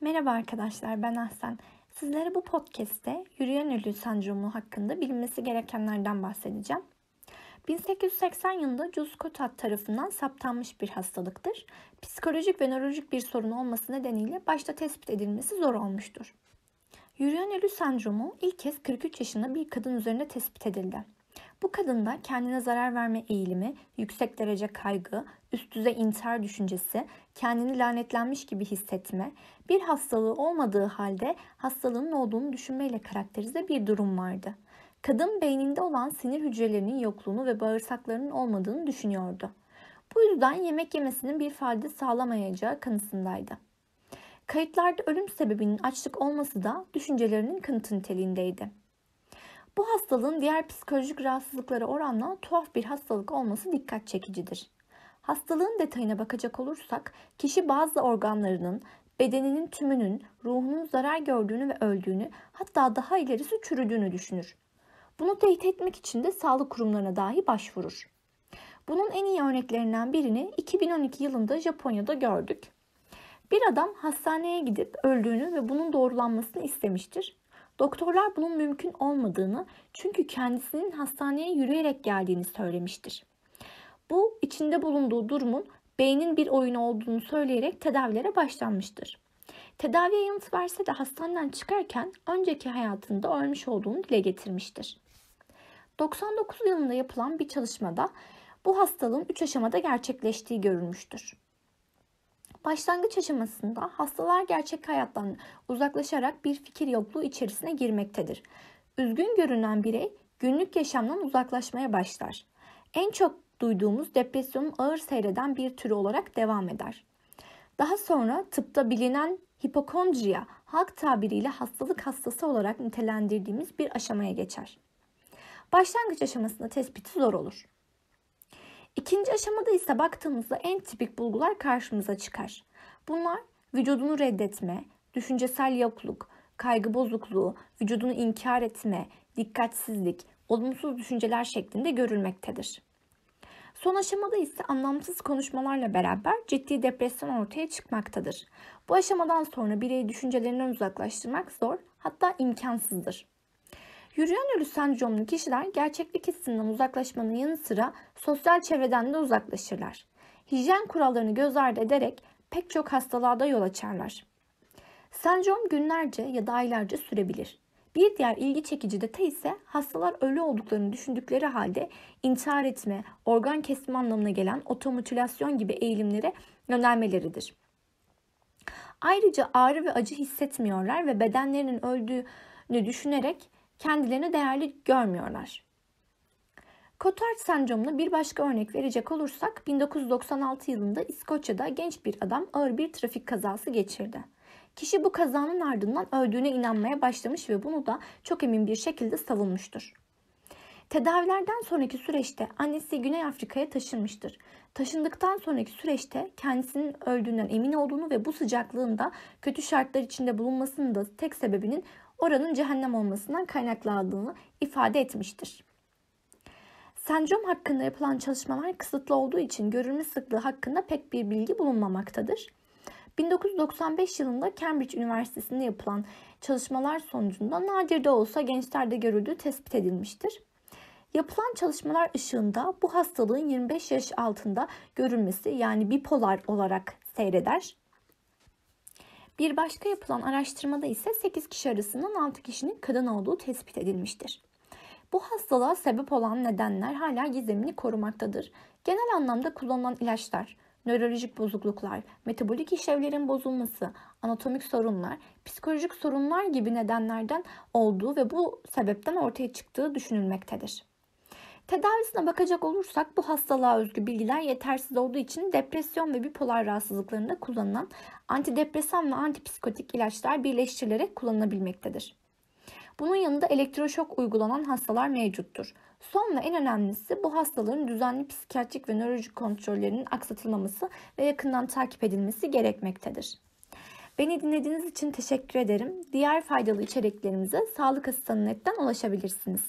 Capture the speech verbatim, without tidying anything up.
Merhaba arkadaşlar, ben Ahsen. Sizlere bu podcast'te yürüyen ölü sendromu hakkında bilinmesi gerekenlerden bahsedeceğim. bin sekiz yüz seksen yılında Jules Cotard tarafından saptanmış bir hastalıktır. Psikolojik ve nörolojik bir sorun olması nedeniyle başta tespit edilmesi zor olmuştur. Yürüyen ölü sendromu ilk kez kırk üç yaşında bir kadın üzerinde tespit edildi. Bu kadında kendine zarar verme eğilimi, yüksek derece kaygı, üst düzey intihar düşüncesi, kendini lanetlenmiş gibi hissetme, bir hastalığı olmadığı halde hastalığının olduğunu düşünmeyle karakterize bir durum vardı. Kadın beyninde olan sinir hücrelerinin yokluğunu ve bağırsaklarının olmadığını düşünüyordu. Bu yüzden yemek yemesinin bir fayda sağlamayacağı kanısındaydı. Kayıtlarda ölüm sebebinin açlık olması da düşüncelerinin kanıtı niteliğindeydi. Bu hastalığın diğer psikolojik rahatsızlıklara oranla tuhaf bir hastalık olması dikkat çekicidir. Hastalığın detayına bakacak olursak, kişi bazı organlarının, bedeninin tümünün, ruhunun zarar gördüğünü ve öldüğünü, hatta daha ilerisi çürüdüğünü düşünür. Bunu teyit etmek için de sağlık kurumlarına dahi başvurur. Bunun en iyi örneklerinden birini iki bin on iki yılında Japonya'da gördük. Bir adam hastaneye gidip öldüğünü ve bunun doğrulanmasını istemiştir. Doktorlar bunun mümkün olmadığını, çünkü kendisinin hastaneye yürüyerek geldiğini söylemiştir. Bu, içinde bulunduğu durumun beynin bir oyunu olduğunu söyleyerek tedavilere başlanmıştır. Tedaviye yanıt verse de hastaneden çıkarken önceki hayatında ölmüş olduğunu dile getirmiştir. doksan dokuz yılında yapılan bir çalışmada bu hastalığın üç aşamada gerçekleştiği görülmüştür. Başlangıç aşamasında hastalar gerçek hayattan uzaklaşarak bir fikir yokluğu içerisine girmektedir. Üzgün görünen birey günlük yaşamdan uzaklaşmaya başlar. En çok duyduğumuz depresyonun ağır seyreden bir türü olarak devam eder. Daha sonra tıpta bilinen hipokondriya, halk tabiriyle hastalık hastası olarak nitelendirdiğimiz bir aşamaya geçer. Başlangıç aşamasında tespiti zor olur. İkinci aşamada ise baktığımızda en tipik bulgular karşımıza çıkar. Bunlar vücudunu reddetme, düşüncesel yokluk, kaygı bozukluğu, vücudunu inkar etme, dikkatsizlik, olumsuz düşünceler şeklinde görülmektedir. Son aşamada ise anlamsız konuşmalarla beraber ciddi depresyon ortaya çıkmaktadır. Bu aşamadan sonra bireyi düşüncelerinden uzaklaştırmak zor, hatta imkansızdır. Yürüyen ölü sendromlu kişiler gerçeklik hissinden uzaklaşmanın yanı sıra sosyal çevreden de uzaklaşırlar. Hijyen kurallarını göz ardı ederek pek çok hastalığa da yol açarlar. Sendrom günlerce ya da aylarca sürebilir. Bir diğer ilgi çekici detay ise hastalar ölü olduklarını düşündükleri halde intihar etme, organ kesme anlamına gelen otomutilasyon gibi eğilimlere yönelmeleridir. Ayrıca ağrı ve acı hissetmiyorlar ve bedenlerinin öldüğünü düşünerek kendilerini değerli görmüyorlar. Cotard sendromuna bir başka örnek verecek olursak, bin dokuz yüz doksan altı yılında İskoçya'da genç bir adam ağır bir trafik kazası geçirdi. Kişi bu kazanın ardından öldüğüne inanmaya başlamış ve bunu da çok emin bir şekilde savunmuştur. Tedavilerden sonraki süreçte annesi Güney Afrika'ya taşınmıştır. Taşındıktan sonraki süreçte kendisinin öldüğünden emin olduğunu ve bu sıcaklığında kötü şartlar içinde bulunmasının da tek sebebinin oranın cehennem olmasından kaynaklandığını ifade etmiştir. Sendrom hakkında yapılan çalışmalar kısıtlı olduğu için görülme sıklığı hakkında pek bir bilgi bulunmamaktadır. bin dokuz yüz doksan beş yılında Cambridge Üniversitesi'nde yapılan çalışmalar sonucunda nadir de olsa gençlerde görüldüğü tespit edilmiştir. Yapılan çalışmalar ışığında bu hastalığın yirmi beş yaş altında görülmesi, yani bipolar olarak seyreder. Bir başka yapılan araştırmada ise sekiz kişi arasından altı kişinin kadın olduğu tespit edilmiştir. Bu hastalığa sebep olan nedenler hala gizemini korumaktadır. Genel anlamda kullanılan ilaçlar, nörolojik bozukluklar, metabolik işlevlerin bozulması, anatomik sorunlar, psikolojik sorunlar gibi nedenlerden olduğu ve bu sebepten ortaya çıktığı düşünülmektedir. Tedavisine bakacak olursak, bu hastalığa özgü bilgiler yetersiz olduğu için depresyon ve bipolar rahatsızlıklarında kullanılan antidepresan ve antipsikotik ilaçlar birleştirilerek kullanılabilmektedir. Bunun yanında elektroşok uygulanan hastalar mevcuttur. Son ve en önemlisi, bu hastaların düzenli psikiyatrik ve nörolojik kontrollerinin aksatılmaması ve yakından takip edilmesi gerekmektedir. Beni dinlediğiniz için teşekkür ederim. Diğer faydalı içeriklerimize Sağlık Asistanı nokta net'ten ulaşabilirsiniz.